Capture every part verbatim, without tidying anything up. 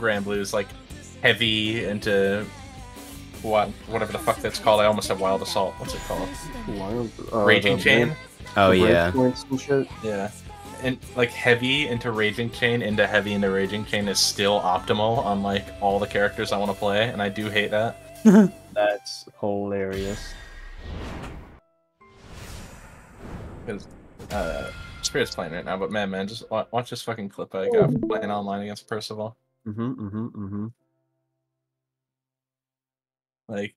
Grand Blues, like heavy into what whatever the fuck that's called. I almost have Wild Assault. What's it called? Wild, uh, Raging Chain. Brand, oh yeah. And shit. Yeah. And like heavy into Raging Chain into heavy into Raging Chain is still optimal on like all the characters I want to play, and I do hate that. That's hilarious. Because uh, Spirit's playing right now, but man, man, just watch, watch this fucking clip I got from playing online against Percival. Mm-hmm, mm-hmm, mm-hmm. Like,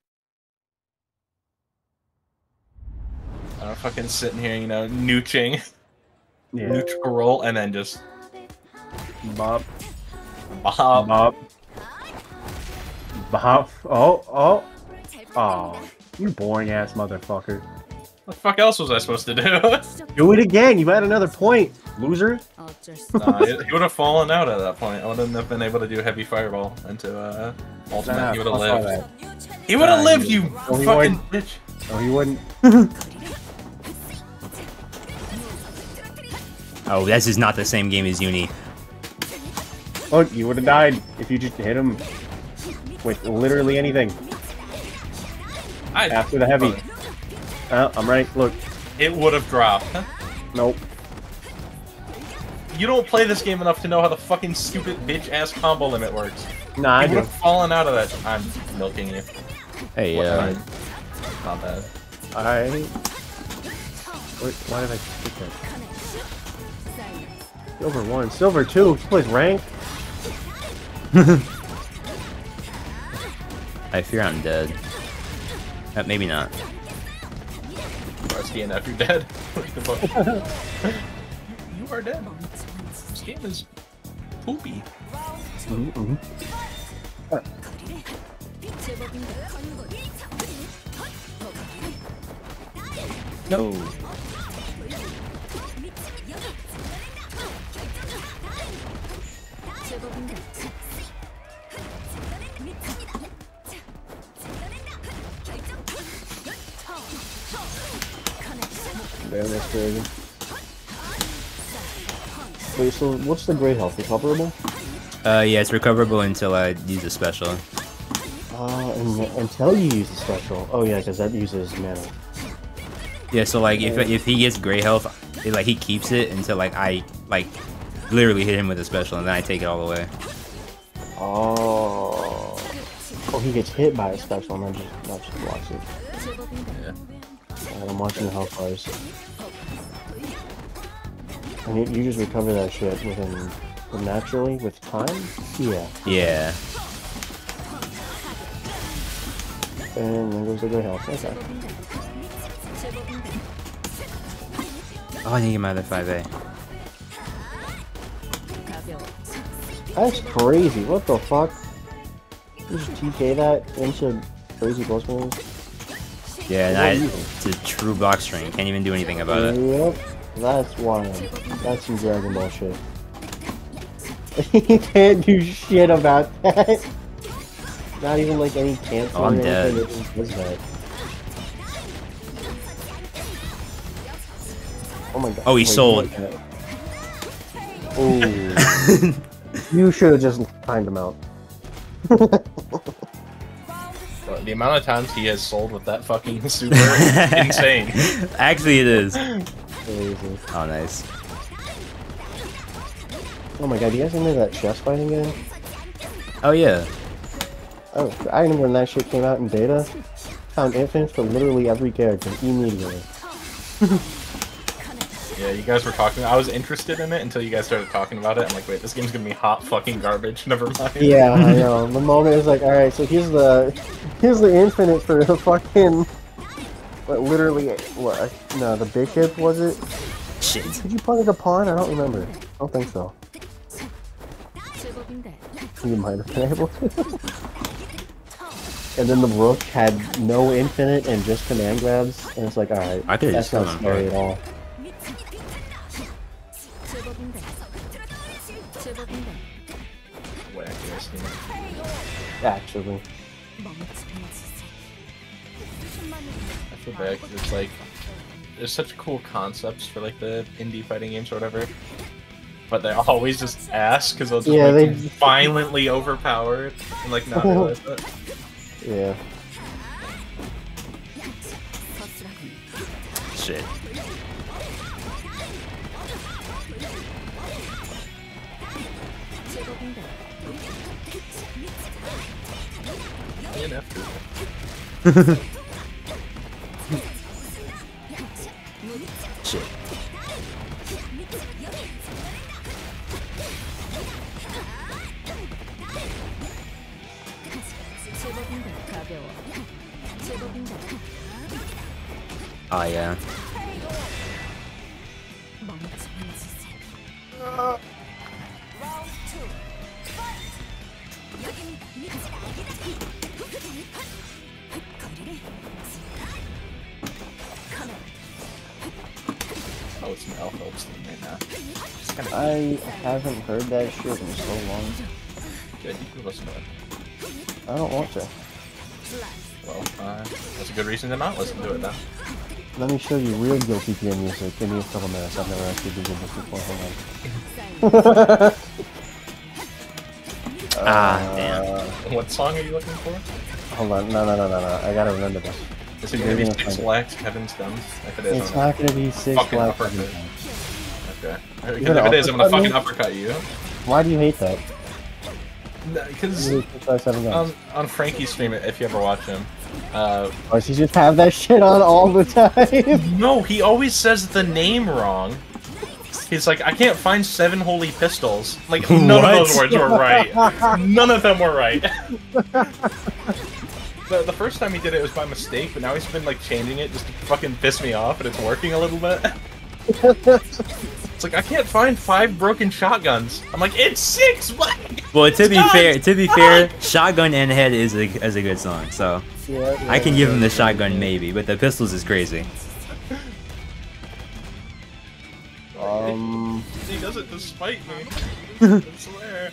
I'm fucking sitting here, you know, nooching. Yeah. Neutral roll and then just bop, bop, bop, bop. Oh, oh, oh! You boring ass motherfucker. What the fuck else was I supposed to do? Do it again. You had another point, loser. Nah, he would have fallen out at that point. I wouldn't have been able to do heavy fireball into uh, ultimate. Nah, he would have lived. He would have uh, lived, you oh, fucking bitch. Oh, he wouldn't. Oh, this is not the same game as Uni. Look, you would have died if you just hit him with literally anything. I, After the heavy. Uh, I'm right, look. It would have dropped. Nope. You don't play this game enough to know how the fucking stupid bitch-ass combo limit works. Nah, I do. You would have fallen out of that. I'm milking you. Hey, yeah. Uh, not bad. I... Wait, why did I pick that? Silver one, silver two. He plays ranked. I fear I'm dead. Uh, maybe not. R S D N F, you're dead. You are dead. This game is poopy. Mm-hmm. No. Damn, that's crazy. Wait, so what's the gray health? Recoverable? Uh, yeah, it's recoverable until I use a special. Uh, and, until you use a special. Oh yeah, because that uses mana. Yeah, so like, if, if he gets gray health, it, like, he keeps it until like I, like, literally hit him with a special and then I take it all the way. Oh. Oh, he gets hit by a special and then just, not just blocks it. Yeah. Right, I'm watching the health bars. And you, you just recover that shit within, naturally with time? Yeah. Yeah. And there goes the good health. Okay. Oh, I need to get my other five A. That's crazy, what the fuck? You should T K that into crazy ghost moves. Yeah, and I, it's a true block string, can't even do anything about it. Yep, that's wild. That's some Dragon Ball shit. You can't do shit about that. Not even like any cancel oh, I'm or dead. Anything that. Oh my god. Oh, he Wait, sold. Oh. You should have just timed him out. The amount of times he has sold with that fucking super is insane. Actually, it is. Crazy. Oh, nice. Oh my god, do you guys remember that chess fighting game? Oh, yeah. Oh, I remember when that shit came out in beta. Found infants for literally every character immediately. Yeah, you guys were talking. I was interested in it until you guys started talking about it. I'm like, wait, this game's gonna be hot fucking garbage. Never mind. Yeah, I know. The moment is like, all right, so here's the, here's the infinite for the fucking, what, literally, what? No, the bishop was it? Shit. Did you play the pawn? I don't remember. I don't think so. You might have been able to. And then the rook had no infinite and just command grabs, and it's like, all right, I that's not scary at all. Actually, I feel bad because it's like there's such cool concepts for like the indie fighting games or whatever, but they always just ask because those yeah, are like, they... violently overpowered and like not realize that. Yeah. Shit. Shit. Oh yeah. Uh. Oh, it's an elf thing right now. Kind of I haven't heard that shit in so long. Yeah, you can listen to it. I don't want to. Well, uh, that's a good reason to not listen to it now. Let me show you real Guilty Gear music. Give me a couple minutes. I've never actually Googled this before. Hold on. Ah, uh, damn. What song are you looking for? Hold on, no, no, no, no, no. I gotta remember this. Is it gonna be Six Flags, Heaven's Guns? If it is, it's not gonna be Six Flags. Okay. If it is, I'm gonna fucking uppercut you. Why do you hate that? Because on, on Frankie's stream, if you ever watch him, uh, oh, she just have that shit on all the time. No, he always says the name wrong. He's like, I can't find seven holy pistols. Like, none what? of those words were right. None of them were right. the, the first time he did it, it was by mistake, but now he's been, like, changing it just to fucking piss me off, and it's working a little bit. It's like, I can't find five broken shotguns. I'm like, it's six! What? Well, to be fair, to be fair, Shotgun and Head is a, is a good song, so... Yeah, yeah, I can give him the shotgun, maybe, but the pistols is crazy. Um, he does it despite me. It's there.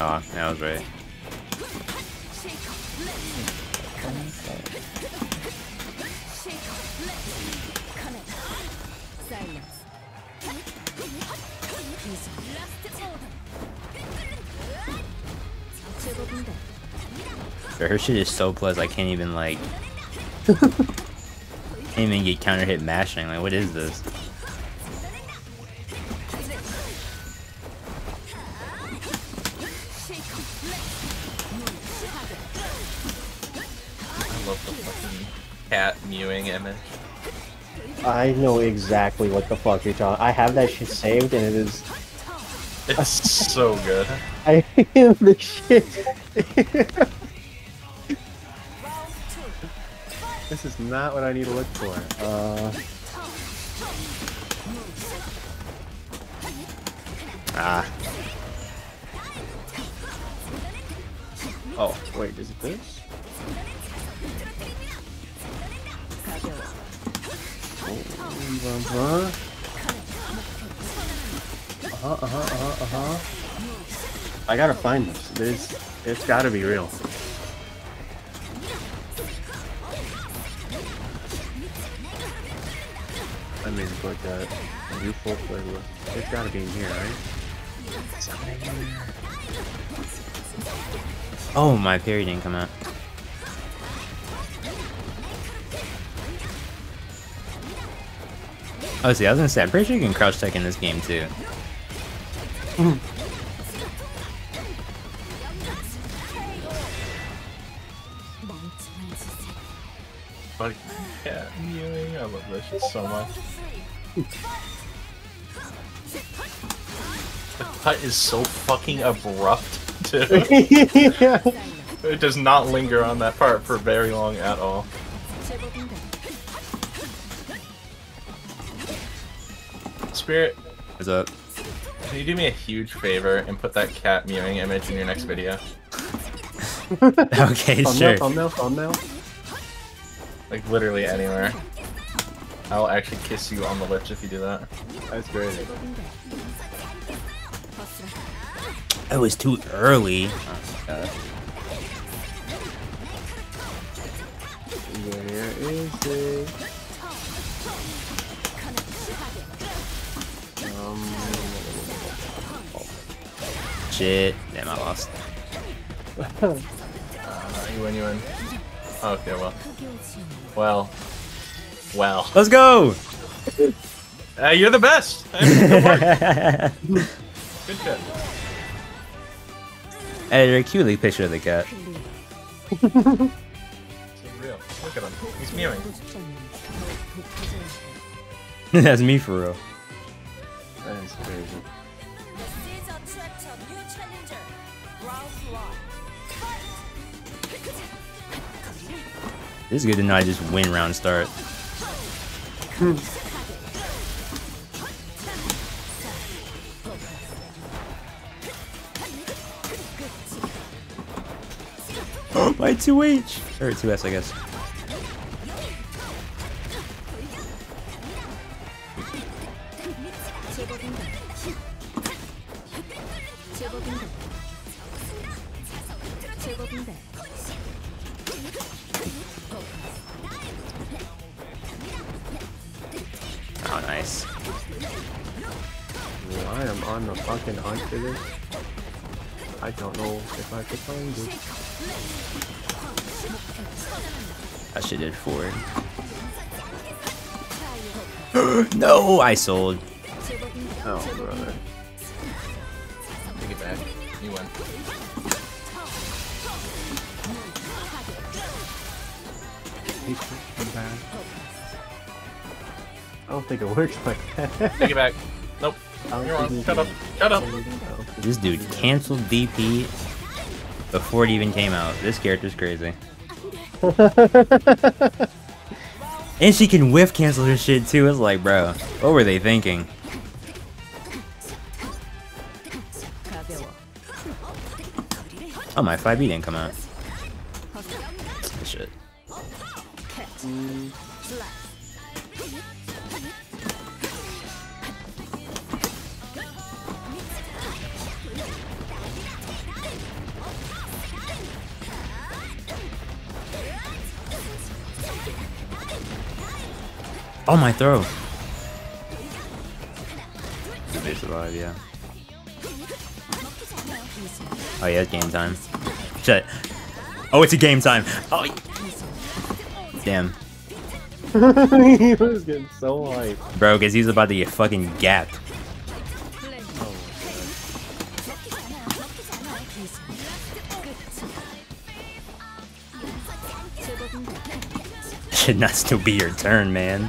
Oh, that was right. Her shit is so plus I can't even like can't even get counter hit mashing. Like, what is this? I love the fucking cat mewing image. I know exactly what the fuck you're talking. I have that shit saved and it is. It's so good. I hate this shit. This is not what I need to look for. Uh... Ah. Oh, wait, is it this? Uh-huh. Uh-huh, uh-huh, uh-huh. I gotta find this. There's, it's gotta be real. I mean, it's like a, a new full flavor. It's gotta be in here, right? Oh, my parry didn't come out. Oh, see, I was gonna say, I'm pretty sure you can crouch tech in this game, too. But yeah, I love this shit so much. The cut is so fucking abrupt, too. Yeah. It does not linger on that part for very long at all. Spirit, what's up? Can you do me a huge favor and put that cat mewing image in your next video? Okay, thumbnail, sure. Thumbnail, thumbnail. Like, literally anywhere. I'll actually kiss you on the lips if you do that. That's great. It was too early. Oh, Where is it? Um, oh. Shit. Damn, I lost. uh, you win, you win. Okay, well. Well. Well. Let's go! Uh, you're the best! Hey, good work. Good job. Editor, a cute leak picture of the cat. It's real. Look at him. He's mewing. That's me for real. That is crazy. This is good to not just win round start. Hmm. My two H! Or two S, I guess. Oh, nice. I am on the fucking hunt for this. I don't know if I could find it. I should have forward. No, I sold. Oh, brother. Take it back. You win. I don't think it works like that. Take it back. Nope. You're on. Shut up. Shut up. This dude canceled D P before it even came out. This character's crazy. And she can whiff cancel her shit too. It's like, bro, what were they thinking? Oh, my five B didn't come out. Shit. Mm. Oh, my throw! Did they survive? Yeah. Oh yeah, it's game time. Shit. Oh, it's a game time. Oh. Damn. He was getting so hyped. Bro, because he's about to get fucking gapped. Should not still be your turn, man.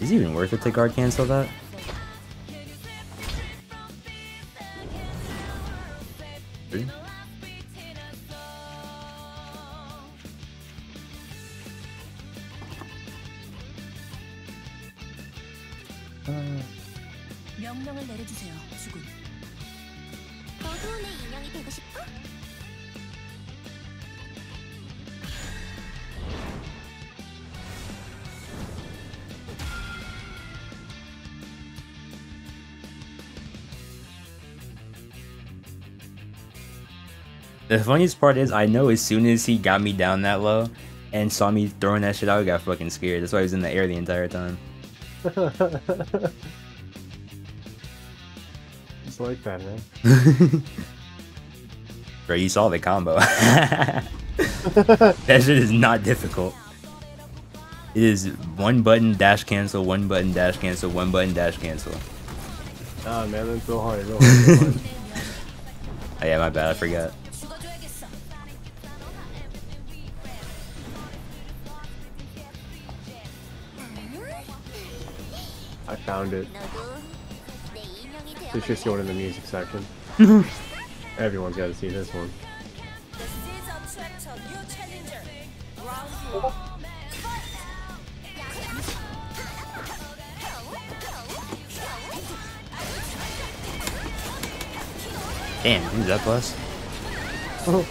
Is it even worth it to guard cancel that? Really? Uh. The funniest part is, I know as soon as he got me down that low and saw me throwing that shit out, I got fucking scared. That's why he was in the air the entire time. It's like that, man. Bro, you saw the combo. That shit is not difficult. It is one button dash cancel, one button dash cancel, one button dash cancel. Nah, man, that's so hard. So hard, so hard. Oh yeah, my bad, I forgot. I found it. It's just going in the music section. Everyone's got to see this one. Damn, who's that boss? Oh.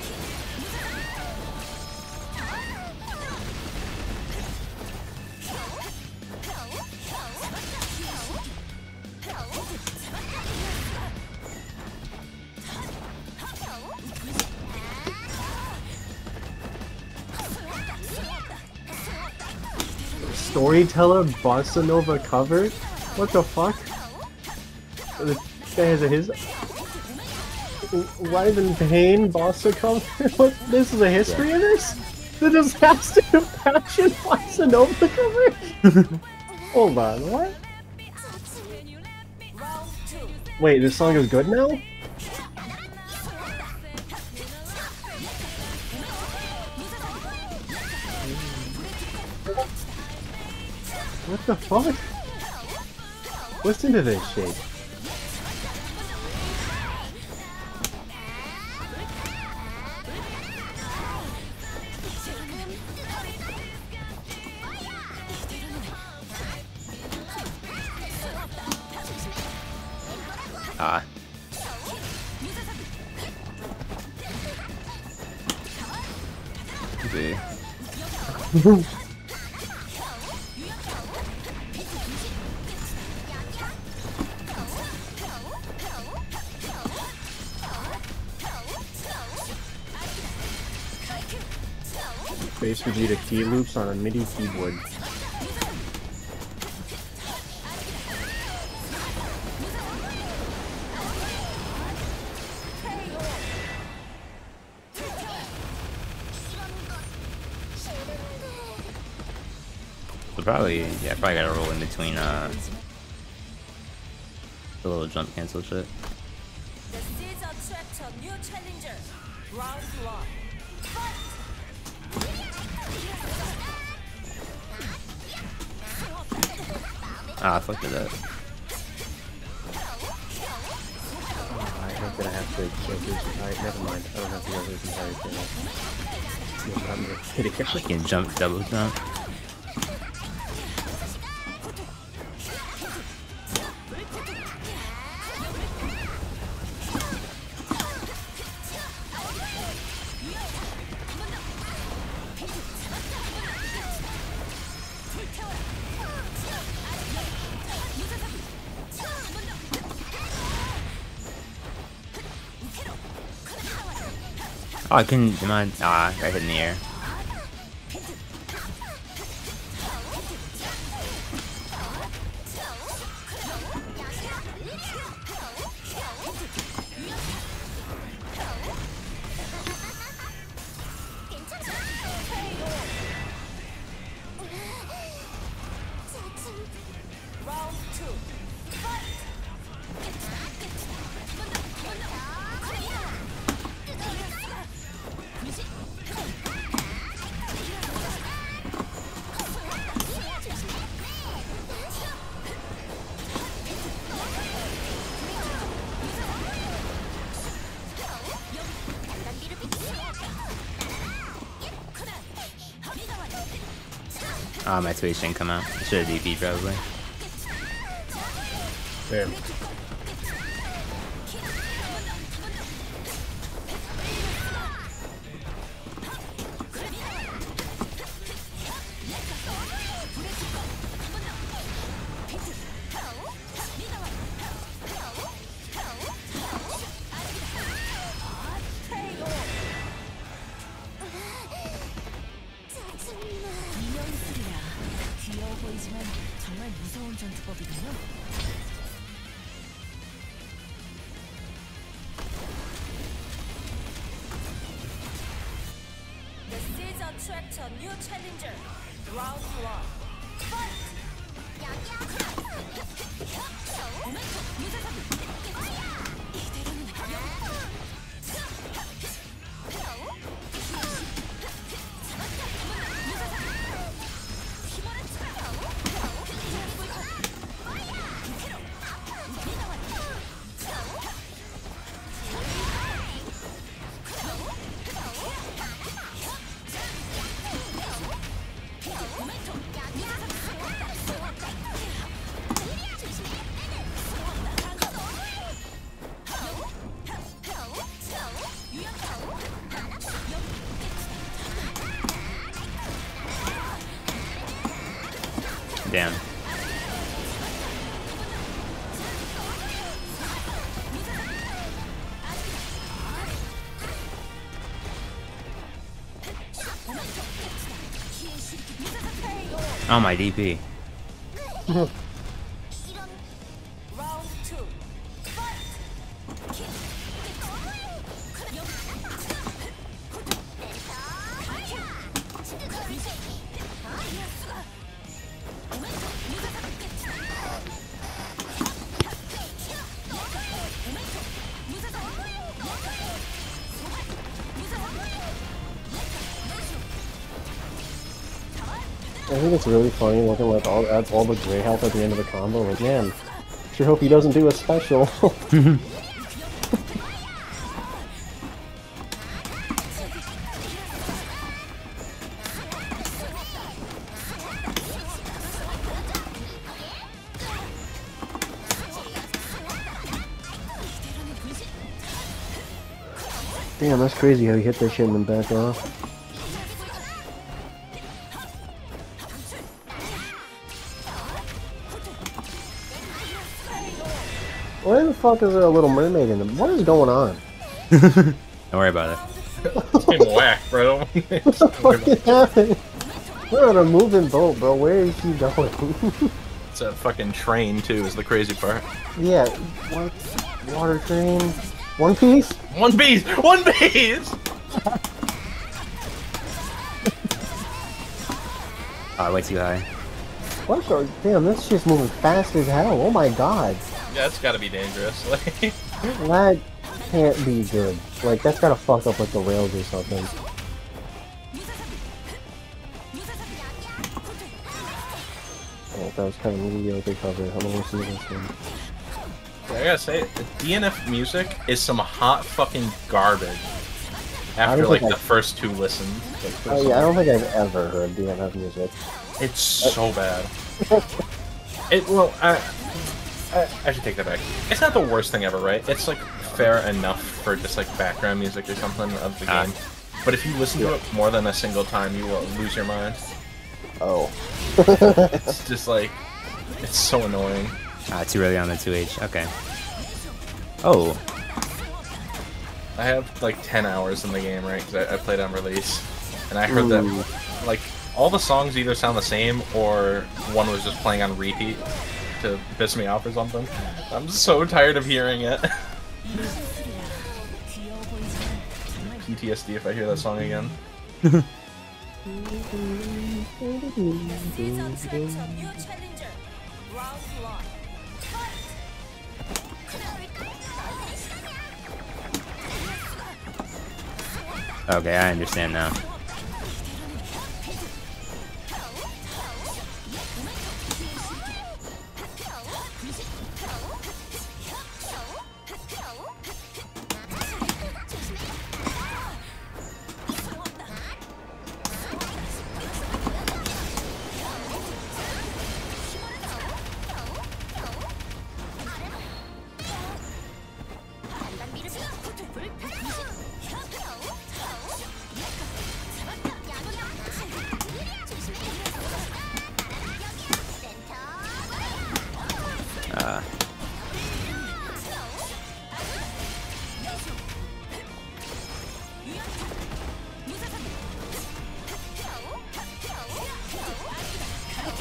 storyteller bossa nova cover? What the fuck? The guy has a his Live in Pain bossa cover? What? This is a history yeah. of this? The Disaster of Passion bossa nova cover? Hold on, what? Wait, this song is good now? What the fuck? Listen to this shit. Ah. See. Space Vegeta key loops on a MIDI keyboard. So probably, yeah, probably gotta roll in between uh, the little jump cancel shit. This is a trap to new challenger. Round one. Fight! Ah, fuck that. Oh, I'm gonna have to go through some height. Never mind. I don't have to go through some height right now. I'm gonna hit a catch. I can jump double jump. Oh, I couldn't, am I? Ah, I got hit in the air. Ah, oh, my Twitch didn't come out. I should have D P'd probably. Damn. Attract a new challenger. Round one. Damn. Oh, Oh, my D P. I think it's really funny looking like all adds all the gray health at the end of the combo. Like, man, sure hope he doesn't do a special. Damn, that's crazy how he hit that shit and then back off. Where the fuck is there a Little Mermaid in them? What is going on? Don't worry about it. It's been whack, bro. What the fuck is happening? We're on a moving boat, bro. Where is he going? It's a fucking train, too, is the crazy part. Yeah. What? Water train? One Piece? One Piece! One Piece! Ah, oh, way too high. What the? Damn, that's just moving fast as hell. Oh my god. Yeah, that's gotta be dangerous. Like, that can't be good. Like, that's gotta fuck up with the rails or something. Oh, that was kind of mediocre cover. I'm gonna see this one. I gotta say, the D N F music is some hot fucking garbage. After like I... the first two listens. Like, oh yeah, one. I don't think I've ever heard D N F music. It's uh... so bad. it well, I. I should take that back. It's not the worst thing ever, right? It's like fair enough for just like background music or something of the ah. game. But if you listen yeah. to it more than a single time, you will lose your mind. Oh. It's just like, it's so annoying. Ah, it's really on the two H. Okay. Oh. I have like ten hours in the game, right? Because I, I played on release. And I heard Ooh. that, like, all the songs either sound the same or one was just playing on repeat to piss me off or something. I'm so tired of hearing it. P T S D if I hear that song again. Okay, I understand now.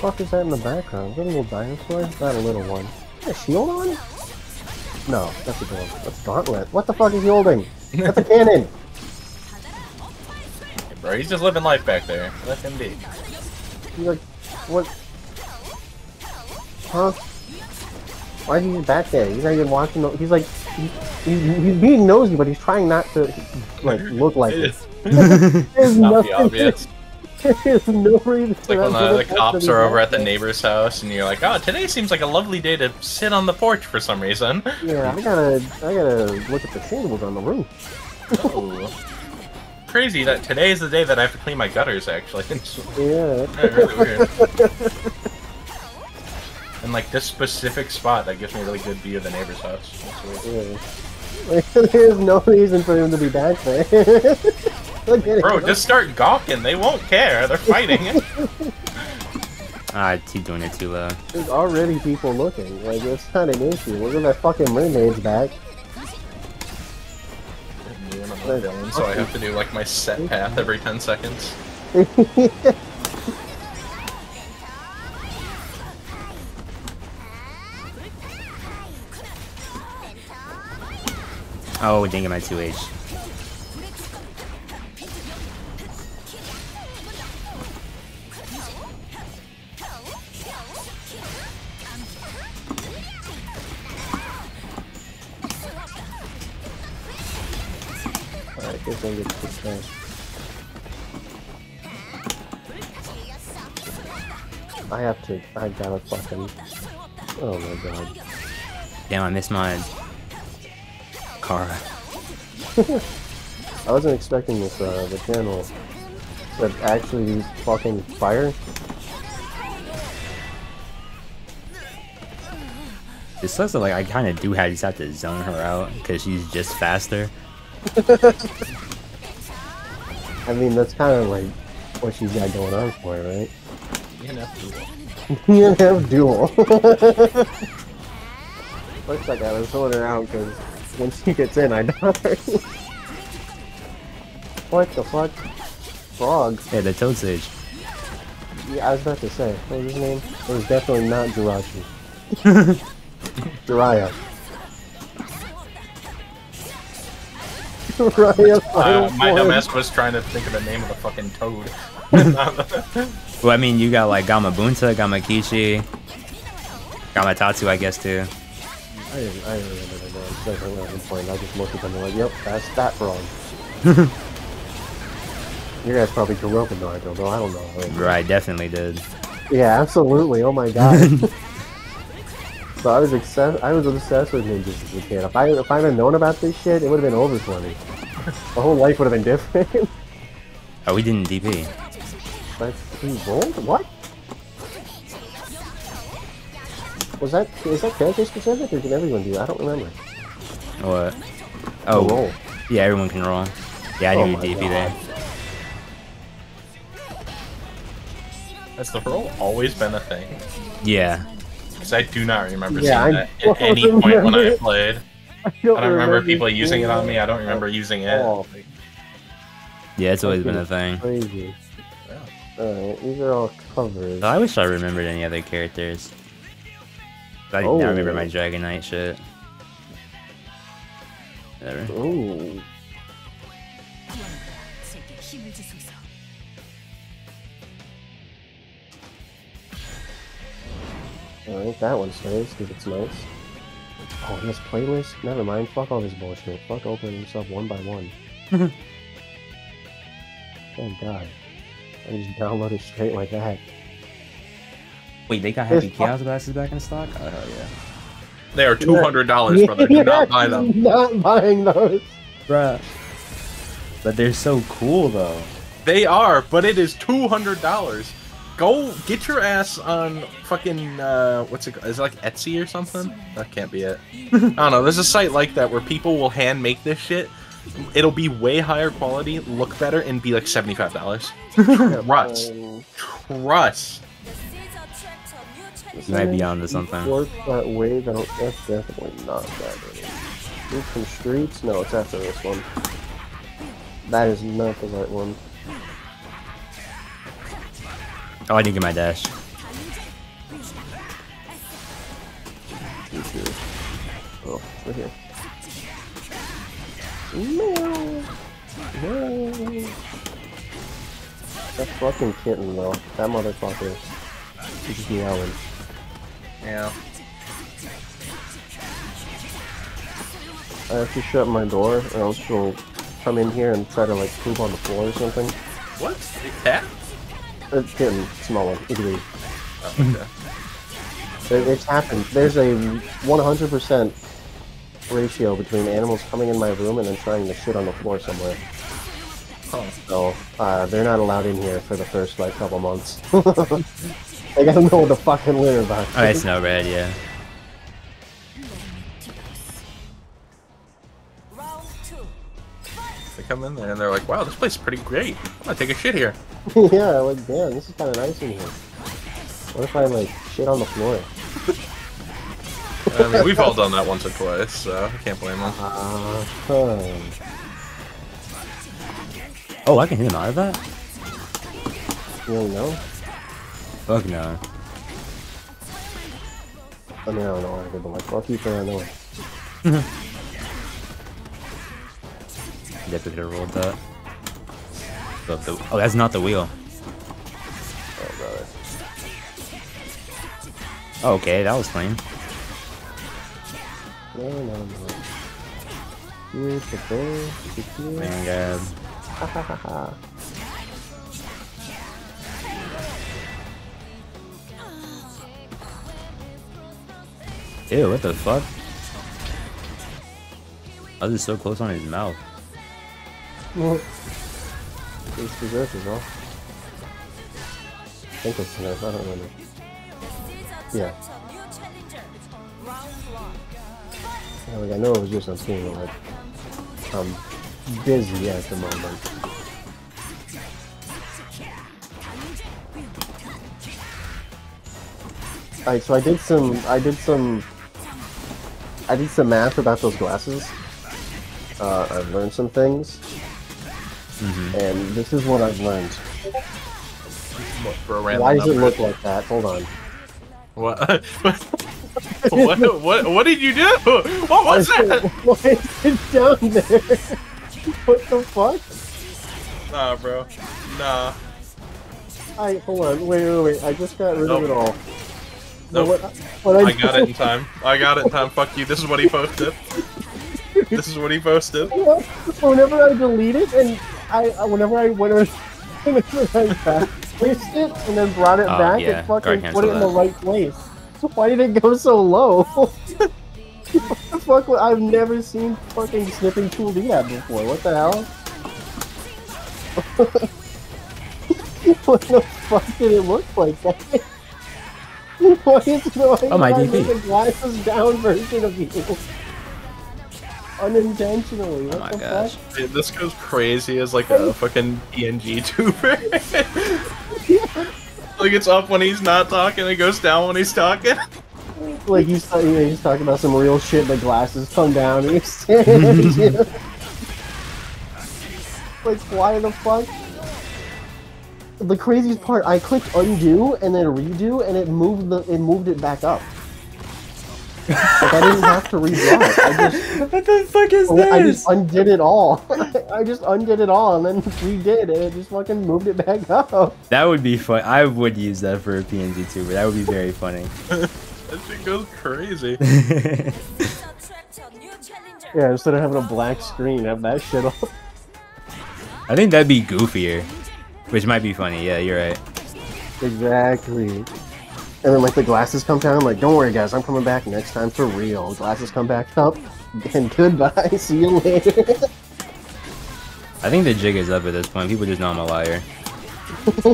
What the fuck is that in the background? Is that a little dinosaur? Not a little one. Is that a shield on? No, that's a gun. That's a gauntlet. What the fuck is he holding? That's a cannon! Hey bro, he's just living life back there. Let him be. He's like, what? Huh? Why is he back there? He's not even watching the- he's like, he's, he's, he's being nosy, but he's trying not to, like, look like it. It. There's nothing to- There's no reason for that. Like when the cops are over at the neighbor's house, and you're like, "Oh, today seems like a lovely day to sit on the porch for some reason." Yeah, I gotta, I gotta look at the shingles on the roof. Oh. Crazy that today is the day that I have to clean my gutters. Actually, yeah, that's really weird. And like this specific spot that gives me a really good view of the neighbor's house. That's weird. Yeah. Like, there's no reason for him to be back there. Bro, just start gawking. They won't care. They're fighting. Ah, keep doing it too loud. There's already people looking. Like, it's not an issue. Look at that fucking mermaid's back. So I have to do like my set path every ten seconds. Oh, dang it, my two H. Alright, I guess I'll get this guy. I have to. I gotta fucking. Oh my god. Damn, I missed my. Kara. I wasn't expecting this, uh, the channel. But actually, fucking fire? It sucks that, like, I kinda do have, just have to zone her out, because she's just faster. I mean, that's kind of like what she's got going on for, right? E N F duel. E N F duel. Looks like I was holding her out because once she gets in, I die. What the fuck? Frog. Yeah, the Toad Sage. Yeah, I was about to say. What was his name? It was definitely not Jirachi. Jiraiya. Uh, my dumbass was trying to think of the name of the fucking toad. Well, I mean, you got like Gamabunta, Gamakichi, Gamatatsu, I guess, too. I didn't, I didn't remember that name. It's like, I remember playing. I just looked at them and like, yep, that's that wrong. You guys probably grew up in Naruto, though. I don't know. Like, right, definitely did. Yeah, absolutely. Oh my god. So I was obsessed. I was obsessed with ninjas as a kid. If I if I'd have known about this shit, it would have been over for me. My whole life would have been different. Oh, we didn't D P. Let's see, rolled? What? Was that is that character specific or did everyone do? I don't remember. What? Oh, the roll. Yeah, everyone can roll. Yeah, I knew oh D P God. There. Has the roll always been a thing? Yeah. Because I do not remember yeah, seeing I that at any remember. point when I played. I don't, I don't remember, remember people using it on me. I don't remember using it. Yeah, it's always been a thing. Crazy. Yeah. Alright, these are all covers. I wish I remembered any other characters. I oh. don't remember my Dragonite shit. Whatever. Ooh. Alright, that one stays, because it's nice. Oh, his playlist? Never mind, fuck all this bullshit. Fuck opening himself one by one. Thank god. I just downloaded straight like that. Wait, they got Happy Chaos glasses back in stock? Oh, hell yeah. They are two hundred dollars, yeah. Brother. Do yeah. not buy them. I'm not buying those. Bruh. But they're so cool, though. They are, but it is two hundred dollars. Go get your ass on fucking, uh, what's it, is it like Etsy or something? That can't be it. I don't know, there's a site like that where people will hand make this shit. It'll be way higher quality, look better, and be like seventy-five dollars. Trust. Trust. This might be onto something. Work that way, though, that's definitely not that way. Move from streets? No, it's after this one. That is not the right one. Oh, I didn't get my dash. Oh, we're here. No! No! That fucking kitten, though. That motherfucker. He's just yelling. Yeah. I have to shut my door, or else she'll come in here and try to, like, poop on the floor or something. What? That? It's getting smaller. Italy. Oh, okay. it, it's happened. There's a one hundred percent ratio between animals coming in my room and then trying to shit on the floor somewhere. Oh. So, uh, they're not allowed in here for the first, like, couple months. They gotta know what the fucking litter about. Oh, it's not red, yeah. They come in there and they're like, wow, this place is pretty great. I'm gonna take a shit here. Yeah, like, damn, this is kind of nice in here. What if I, like, shit on the floor? I mean, we've all done that once or twice, so I can't blame them. Uh, huh. Oh, I can hit an R that? You don't know? Fuck no. I mean, I don't know either, but like, I'll keep her on the way. Yep, we could have rolled that. The, the, oh, that's not the wheel. Oh, brother. Oh, okay, that was plain. No, no, no. Here's the door. Thank God. Ha ha ha ha. Ew, what the fuck? I was just so close on his mouth. Well, it's possessive, huh? I think it's enough, I don't remember. Yeah. Yeah, like I know it was just on team, like, I'm busy at the moment. Alright, so I did some, I did some... I did some math about those glasses. Uh, I've learned some things. Mm-hmm. And this is what I've learned. What, why does number? It look like that? Hold on. What? what, what? What did you do? What was I, that? Why is it down there? What the fuck? Nah, bro. Nah. Alright, hold on. Wait, wait, wait. I just got rid nope. of it all. No, nope. what, what I, I got it in time. I got it in time. Fuck you. This is what he posted. This is what he posted. Whenever I delete it, and I, whenever I whenever, whenever I backpaced it and then brought it oh, back, yeah. it fucking put it that. in the right place. So why did it go so low? What the fuck? I've never seen fucking sniffing tool do that before. What the hell? What the fuck did it look like that? Why is it going oh, my D P. The glasses down version of you? Unintentionally, what oh my the gosh. Fuck? Dude, this goes crazy as like a fucking P N G tuber. Yeah. Like it's up when he's not talking, it goes down when he's talking. Like he's, you know, he's talking about some real shit, the glasses come down and he's you know? Like why the fuck? The craziest part, I clicked undo and then redo and it moved the it moved it back up. Like I didn't have to redraw it. I just, what the fuck is I, this? I just undid it all. I just undid it all and then redid, and it just fucking moved it back up. That would be fun. I would use that for a P N G tuber. That would be very funny. That shit goes crazy. Yeah, instead of having a black screen, have that shit up. I think that'd be goofier, which might be funny. Yeah, you're right. Exactly. And then like the glasses come down, I'm like, don't worry guys, I'm coming back next time for real. Glasses come back up, and goodbye, see you later. I think the jig is up at this point, people just know I'm a liar.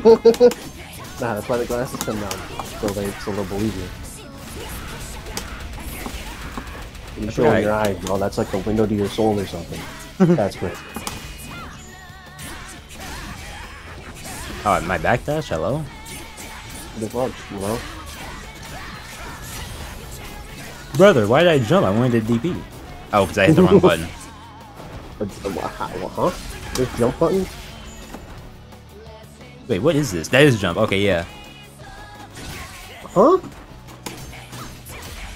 Nah, that's why the glasses come down, so, they, so they'll believe you. You show them your eye, bro, that's like the window to your soul or something. That's great. Oh, my backdash, hello? The box, you know? Brother, why did I jump? I wanted to D P. Oh, because I hit the wrong button. Huh? This jump button? Wait, what is this? That is jump. Okay, yeah. Huh?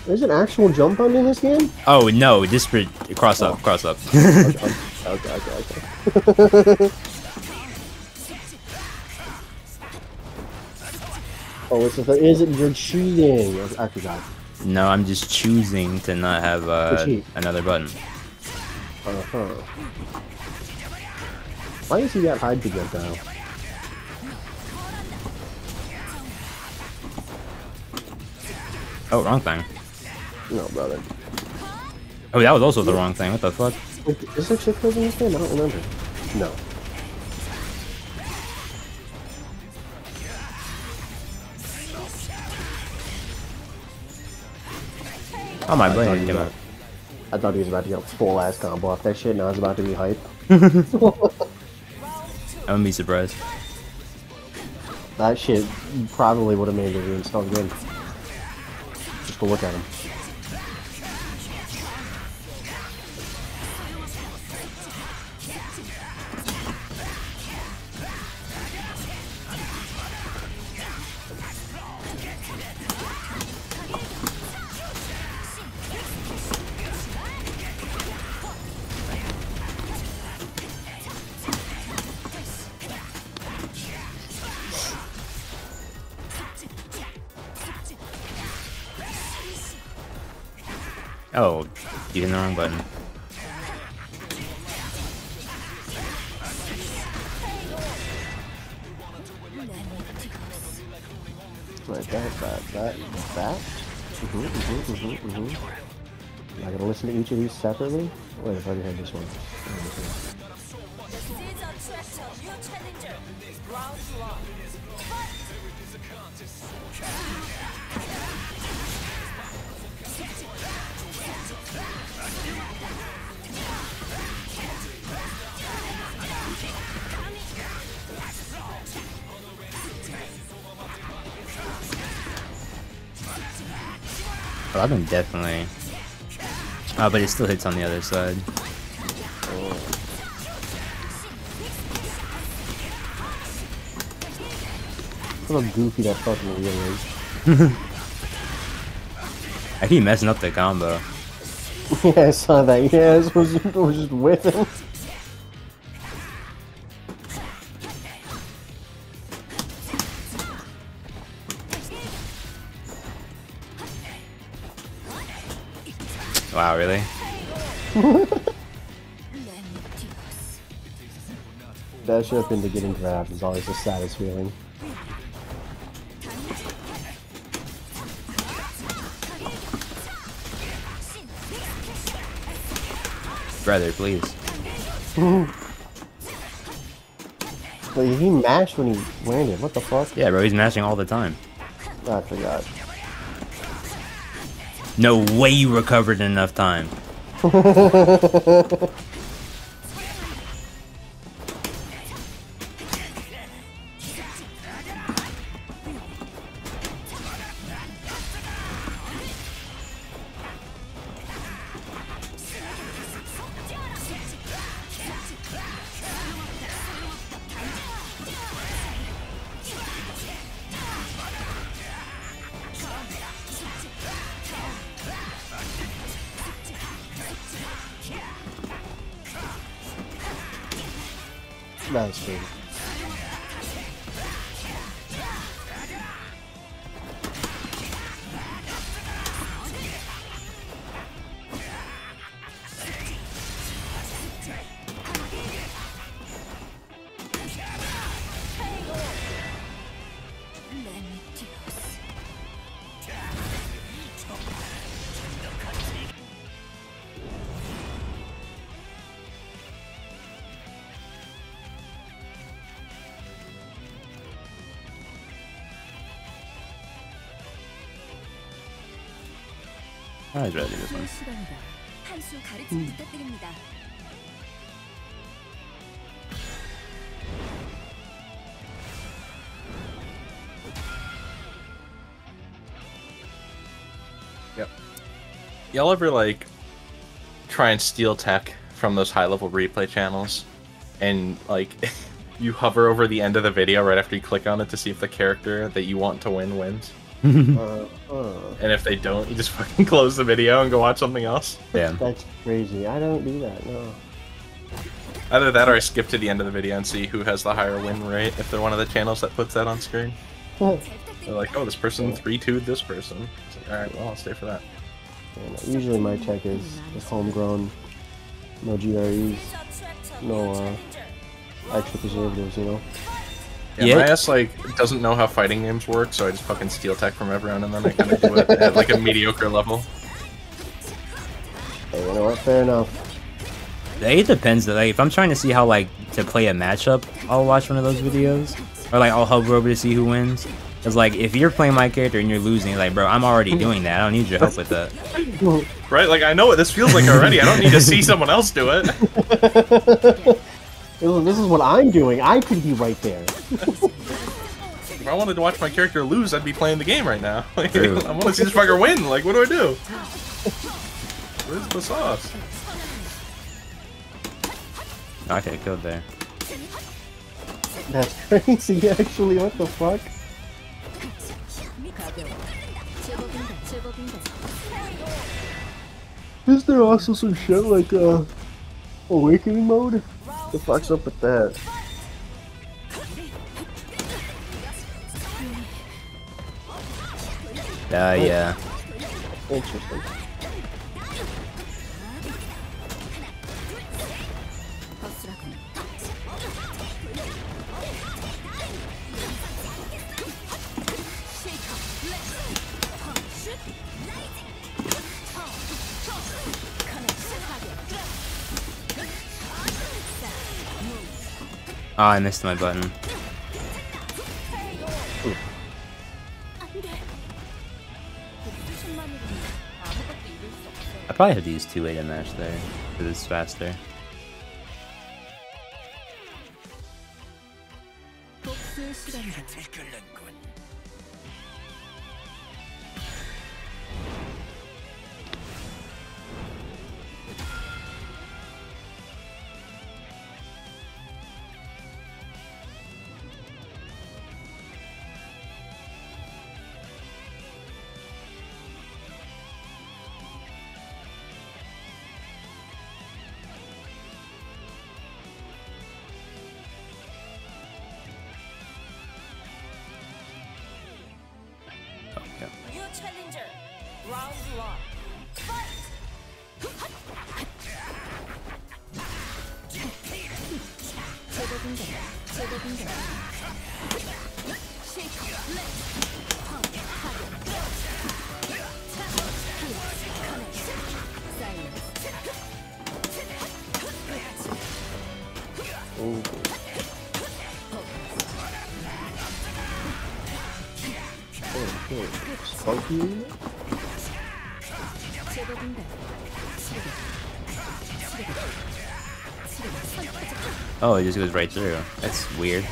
There's an actual jump button in this game? Oh, no. Disparate. Cross oh. up. Cross up. Okay, okay, okay. okay. Oh, it's a is it you're cheating? I forgot. No, I'm just choosing to not have uh, another button. Uh huh. Why is he that high to get down? Oh, wrong thing. No, brother. Oh, that was also the wrong thing. What the fuck? Is there chip codes in this game? I don't remember. No. Oh my brain came out. I thought he was about to get a full ass combo off that shit and I was about to be hype. I wouldn't be surprised. That shit probably would have made the reinstall good. Just to look at him. Oh, using the wrong button. Like that, that, that, that. Mm-hmm, mm-hmm, mm-hmm, mm-hmm. Am I gonna listen to each of these separately? Wait, if I can have this one. Oh, I've been definitely. Oh, but it still hits on the other side. Look how goofy that fucking wheel is. I keep messing up the combo. Yeah, I saw that. Yeah, this was, was just with him. Wow, really? Dash up into getting grabbed is always the saddest feeling. Brother, please. Wait, he mashed when he landed. What the fuck? Yeah, bro, he's mashing all the time. I forgot. No way you recovered in enough time. Nice, dude. I was ready to do this one. Hmm. Yep. Y'all ever like try and steal tech from those high-level replay channels, and like you hover over the end of the video right after you click on it to see if the character that you want to win wins? uh, uh. And if they don't, you just fucking close the video and go watch something else. Yeah, that's crazy. I don't do that. No. Either that, or I skip to the end of the video and see who has the higher win rate. If they're one of the channels that puts that on screen, they're like, "Oh, this person three two'd this person." It's like, all right, well, I'll stay for that. Yeah, usually, my tech is just homegrown. No G R Es. No uh, extra preservatives, you know. Yeah, yeah, my ass like doesn't know how fighting games work, so I just fucking steal tech from everyone, and then I kind of do it at like a mediocre level. Hey, you know what? Fair enough. It depends. Like, if I'm trying to see how like to play a matchup, I'll watch one of those videos, or like I'll hover over to see who wins. Cause like if you're playing my character and you're losing, like bro, I'm already doing that. I don't need your help with that. Right? Like I know what this feels like already. I don't need to see someone else do it. This is what I'm doing. I could be right there. If I wanted to watch my character lose, I'd be playing the game right now. Like, I want to see this fucker win. Like, what do I do? Where's the sauce? I could have killed there. That's crazy, actually. What the fuck? Is there also some shit like, uh, awakening mode? What the fuck's up with that? Ah, uh, yeah. Interesting. Oh, I missed my button. Ooh. I probably have to use two way to match there, because it's faster. Oh, it just goes right through. That's weird.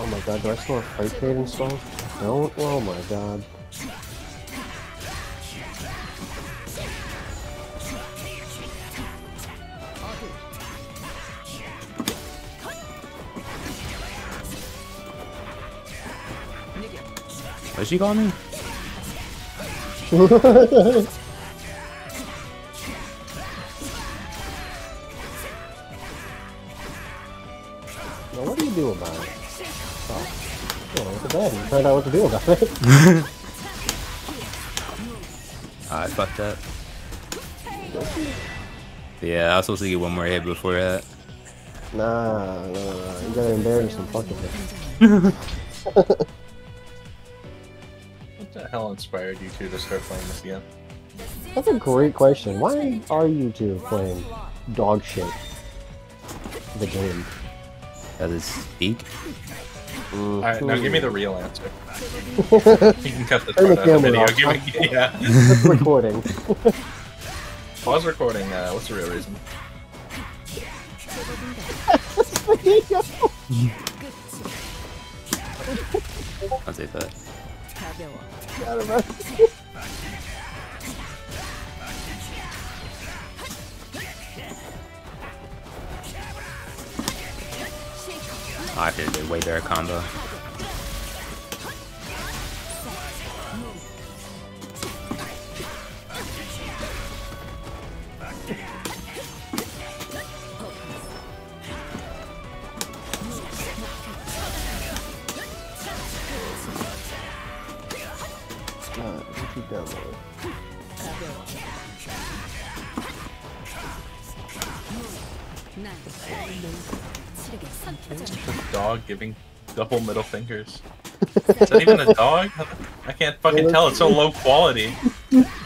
Oh my god, do I still have Fight Fade installed? Don't? Oh my god. What did she call me? Well, what do you do about it? Oh, well, look at that. You find out what to do about it. I fucked up. Yeah, I was supposed to get one more hit before that. Nah, nah, nah. You gotta embarrass some fucking hit. Hell inspired you two to start playing this game? That's a great question. Why are you two playing dog shit? The game. That is deep. Alright, now give me the real answer. You can cut this part out of the video. Give me, yeah. It's recording. Pause recording. Uh, what's the real reason? I'll take that. I don't know. Oh, I did a way better combo. Giving double middle fingers. Is that even a dog? I can't fucking tell. It's so low quality.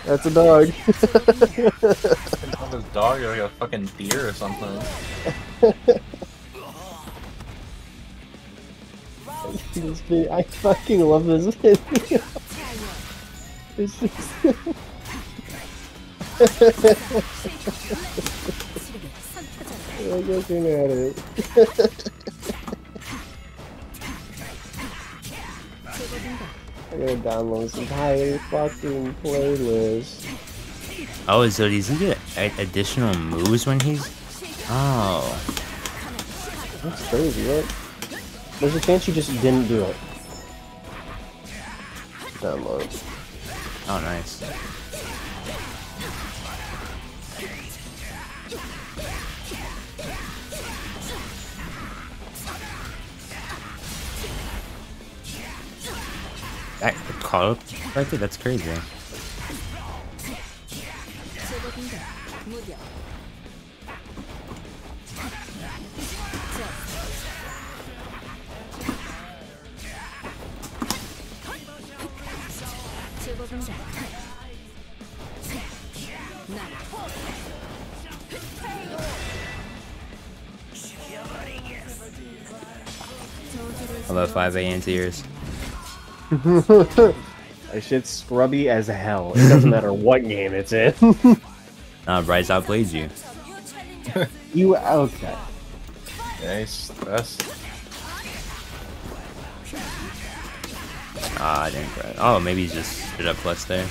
That's a dog. This dog is like a fucking deer or something. I fucking love this video. It's just... I'm looking at it. I'm gonna download this entire fucking playlist. Oh, so does he get additional moves when he's... Oh. That's crazy, right? There's a chance you just didn't do it. Download. Oh, nice. I caught up right there, that's crazy. I love five A M tiers. That shit's scrubby as hell. It doesn't matter what game it's in. Nah, Bryce outplayed you. You okay? Nice. That's... Ah, I didn't cry. Oh, maybe he's just straight up plus there.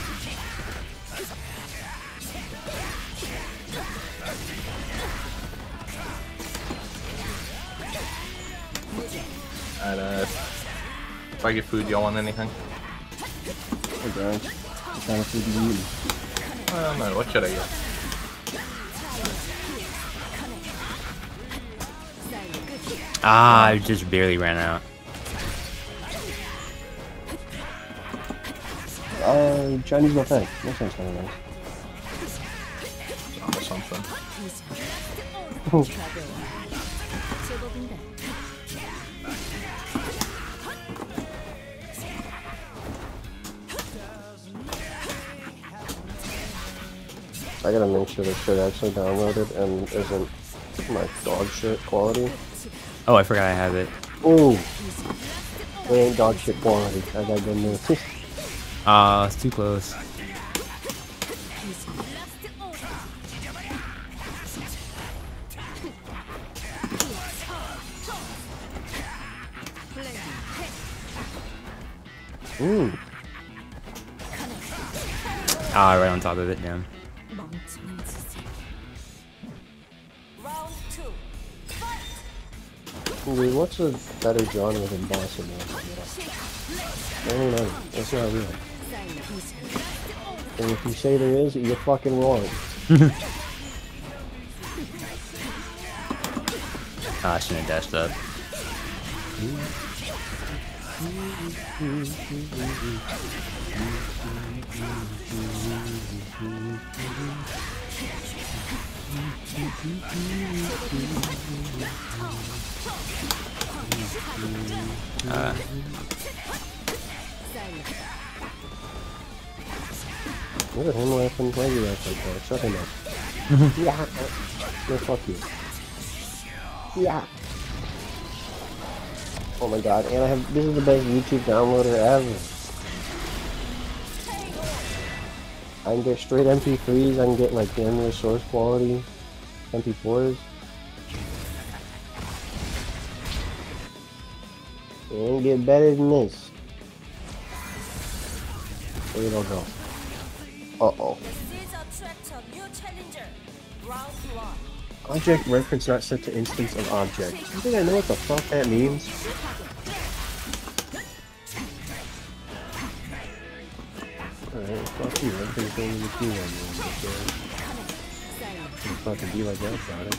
And, uh, if I get food, y'all want anything? Hey, bro. What kind of food do you eat? I don't know. What should I get? Ah, I just barely ran out. Uh, Chinese buffet. That sounds kind of nice. Or something. Oh. I gotta make sure this shit actually downloaded and isn't my dog shit quality. Oh, I forgot I have it. Ooh! It ain't dog shit quality. I gotta go new. Ah, uh, it's too close. Ooh! Ah, right on top of it, damn. Dude, what's a better genre than boss in there? I don't know. That's not real. And if you say there is, you're fucking wrong. Oh, I shouldn't have dashed up. Uh. Look at him laughing crazy like that. Shut him up. Yeah. No, fuck you. Yeah. Oh my god, and I have, this is the best YouTube downloader ever. I can get straight M P threes, I can get like damn near source quality M P fours. It ain't get better than this. Where did I go? Uh oh. Object reference not set to instance of object. I think I know what the fuck that means. Alright, fuck you, everything's going in the queue right now, but uh, it can fucking be like that about it.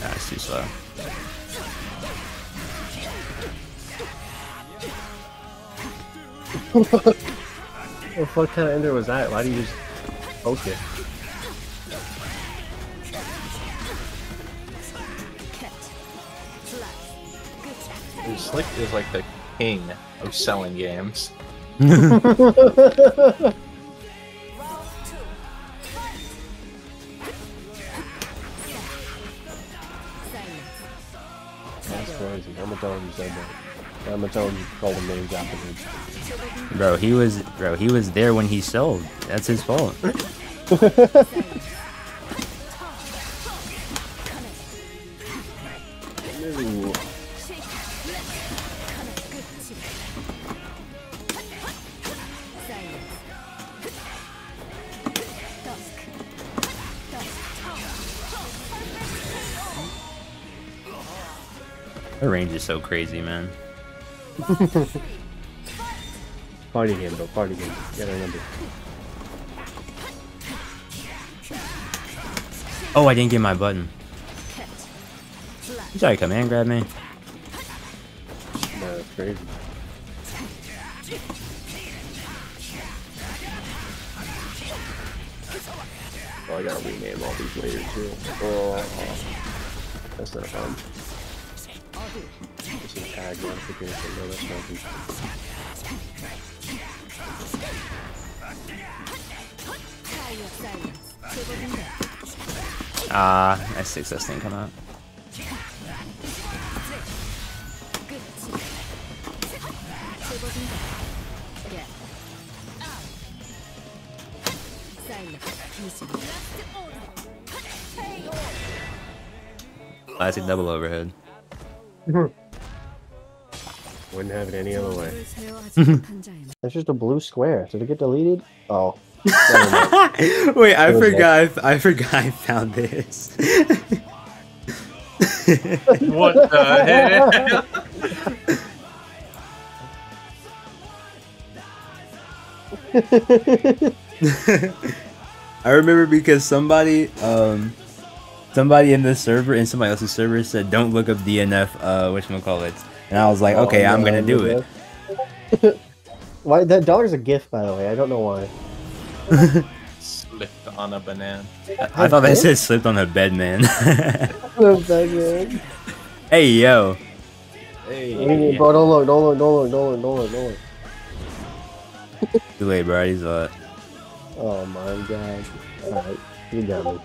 That's too slow. What the fuck kind of ender was that? Why do you just poke it? Dude, Slick is like the king of selling games. That's crazy. I'm gonna tell him you said that. I'm gonna tell him you called him names afterwards. Bro, he was bro, he was there when he sold. That's his fault. Her range is so crazy, man. Party game, bro. Party game. Yeah, I remember. Oh, I didn't get my button. You gotta come in and grab me. No, that's crazy. Oh, I gotta rename all these later too. Oh, that's not fun. This is tag notification. No, that's not good. Ah, uh, S six this thing come out. Classic double overhead. Wouldn't have it any other way. That's just a blue square. Did it get deleted? Oh. Wait, I forgot. I, I forgot I found this. What the hell? I remember because somebody, um, somebody in this server and somebody else's server said, "Don't look up D N F, uh, whatchamacallits." And I was like, oh, "Okay, no, I'm gonna do it." it. Why that dollar's a gift, by the way? I don't know why. Slipped on a banana. I, I thought that said "slipped on a bed, man." Hey yo. Hey. Hey bro, don't look! Don't look! Don't look! Don't look! Don't look! Don't look! Too late, bro. He's uh. Oh my god. Alright, you got me.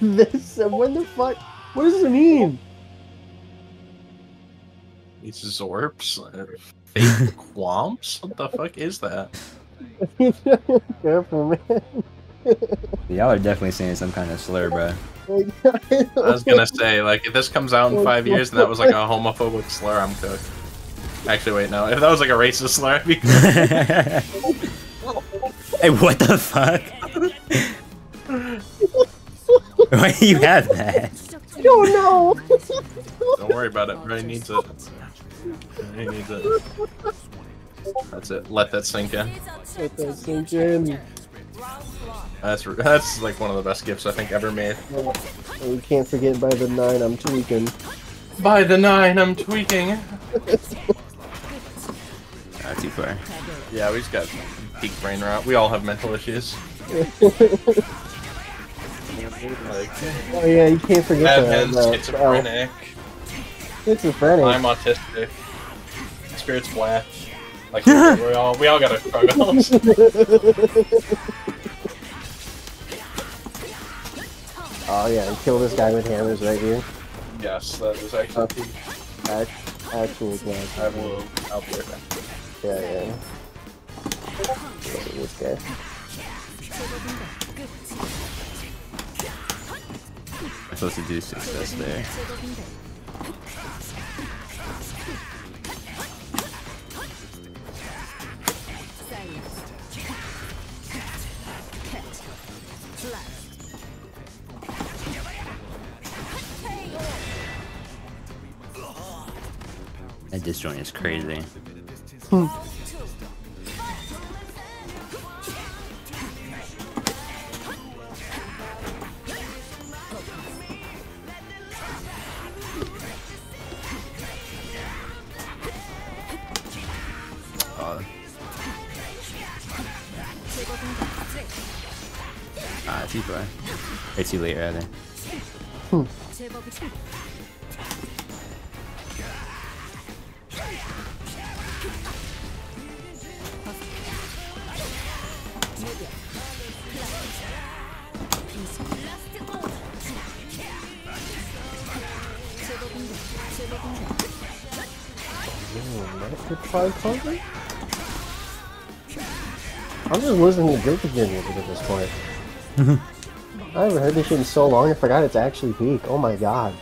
This, when the fuck? What does it mean? These Zorps? Fake Quamps? What the fuck is that? Careful, man. Y'all are definitely saying some kind of slur, bro. I was gonna say, like, if this comes out in five years and that was like a homophobic slur, I'm cooked. Actually, wait, no. If that was like a racist slur, I'd be... Hey, what the fuck? Why do you have that? I don't know. Don't worry about it. Ray needs it. Ray needs it. That's it. Let that sink in. Let that sink in. That's, that's like one of the best gifts I think ever made. We can't forget by the nine, I'm tweaking. By the nine, I'm tweaking. Not too far. Yeah, we just got peak brain rot. We all have mental issues. Oh yeah, you can't forget that. Admin, schizophrenic. Schizophrenic. I'm autistic. Spirit's black. Like we all we all got our struggles. Oh yeah, and kill this guy with hammers right here. Yes, that is actually peak. Act, actual black. I will. I'll be right back. Yeah, yeah. This guy. I'm supposed to do success there. That disjoint is crazy. Hmm. Uh, ah, too far. Way too late, rather. Hmm. I'm just losing the Guilty Gear music at this point. I haven't heard this shit in so long, I forgot it's actually peak. Oh my god.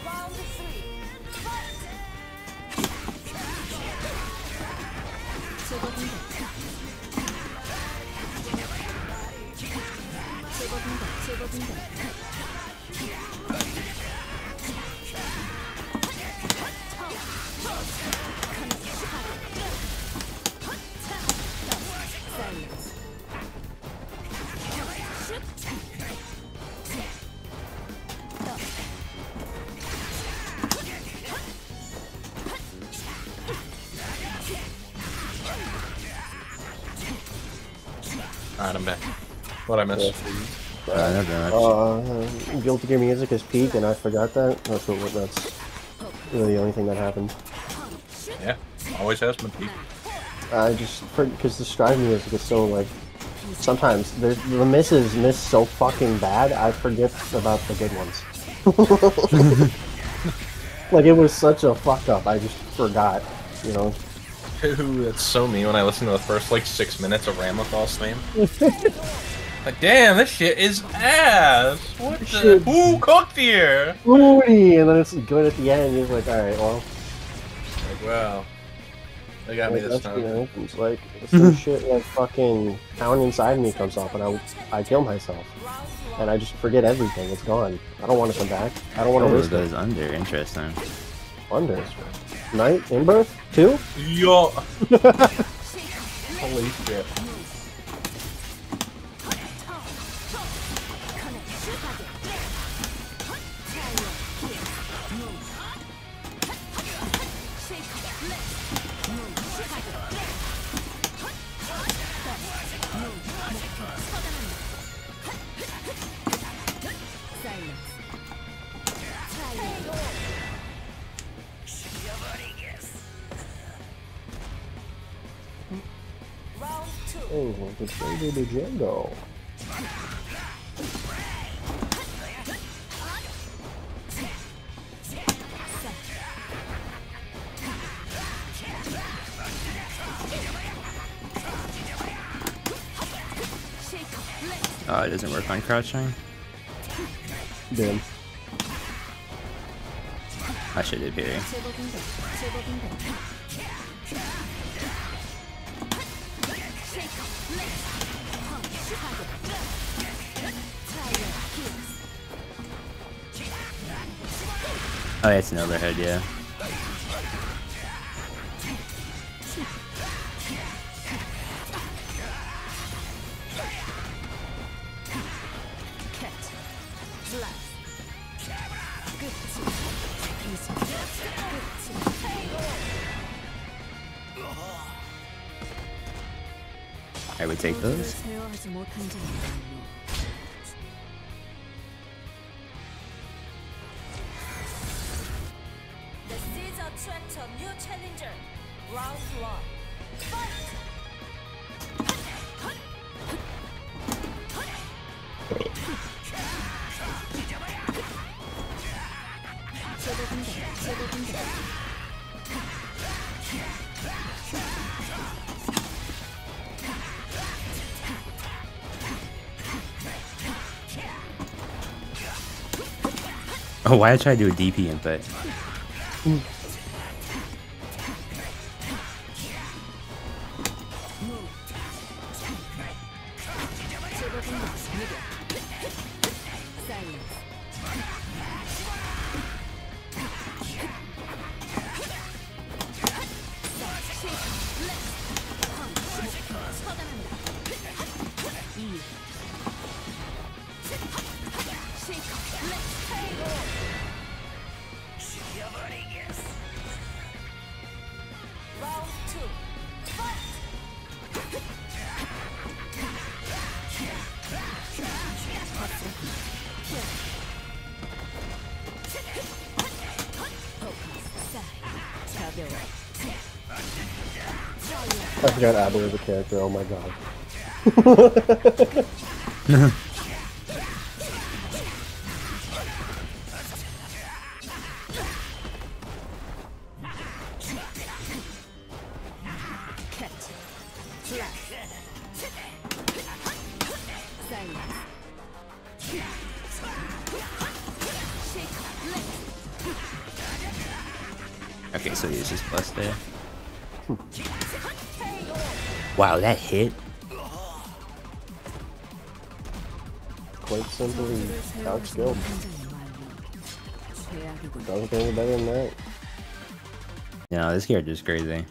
Alright, I'm back. What I missed? Yeah. Right. Right, never uh, Guilty Gear music is peak, and I forgot that. That's what. That's really the only thing that happened. Yeah, always has been peak. I just because the Strive music is so like. Sometimes the misses miss so fucking bad. I forget about the good ones. Like it was such a fuck up. I just forgot. You know. Ooh, that's so me when I listen to the first like six minutes of Ramaphal's name. Like, damn, this shit is ass! What the? Shit. Who cooked here? Booty! And then it's good at the end, you're like, alright, well. Like, wow. They got like, me this time. You know, it's like, some shit like fucking pound inside me comes off and I, I kill myself. And I just forget everything, it's gone. I don't want to come back. I don't want to risk it. Goes under, interesting. Under? Night? Inbirth? Two? Yo! Holy shit. Oh, the baby Django. Oh, it doesn't work on crouching. Damn. I should have here. Oh, yeah, it's another head, yeah. I would take those. Oh, why did I try to do a D P input? Mm. I forgot Abby was a character, oh my god. Okay, so he was just blessed there. Wow, that hit. Quite simply outskilled. Doesn't get any better than that. No, this character's crazy.